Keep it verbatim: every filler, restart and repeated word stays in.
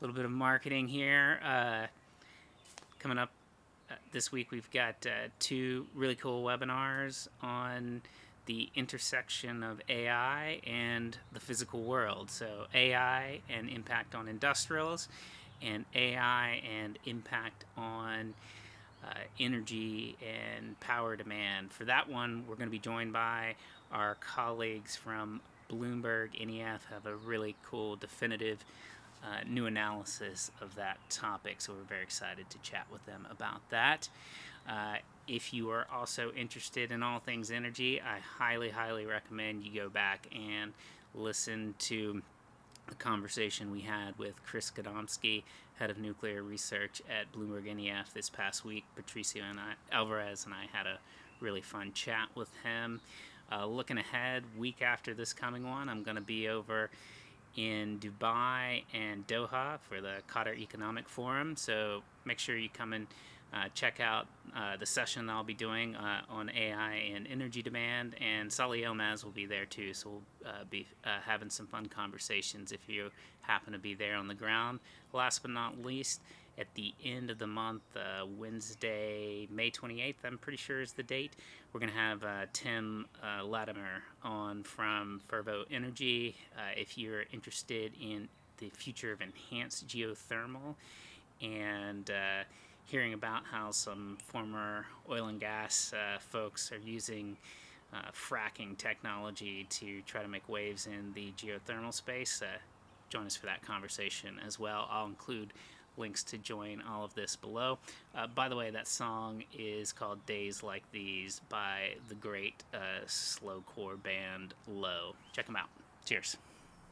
little bit of marketing here. Uh, coming up uh, this week, we've got uh, two really cool webinars on the intersection of A I and the physical world. So A I and impact on industrials, and A I and impact on uh, energy and power demand. For that one, we're going to be joined by our colleagues from Bloomberg N E F, have a really cool, definitive uh, new analysis of that topic. So we're very excited to chat with them about that. Uh, if you are also interested in all things energy, I highly, highly recommend you go back and listen to the conversation we had with Chris Gadomski, head of nuclear research at Bloomberg N E F, this past week. Patricio and I, Alvarez and I had a really fun chat with him. Uh, looking ahead, week after this coming one, I'm going to be over in Dubai and Doha for the Qatar Economic Forum. So make sure you come and uh, check out uh, the session I'll be doing uh, on A I and energy demand. And Salih Yilmaz will be there too. So we'll uh, be uh, having some fun conversations if you happen to be there on the ground. Last but not least, at the end of the month, uh, Wednesday, May twenty-eighth, I'm pretty sure is the date, we're going to have uh, Tim uh, Latimer on from Fervo Energy. Uh, if you're interested in the future of enhanced geothermal and uh, hearing about how some former oil and gas uh, folks are using uh, fracking technology to try to make waves in the geothermal space, uh, join us for that conversation as well. I'll include links to join all of this below. Uh, by the way, that song is called Days Like These by the great uh, slowcore band Low. Check them out. Cheers.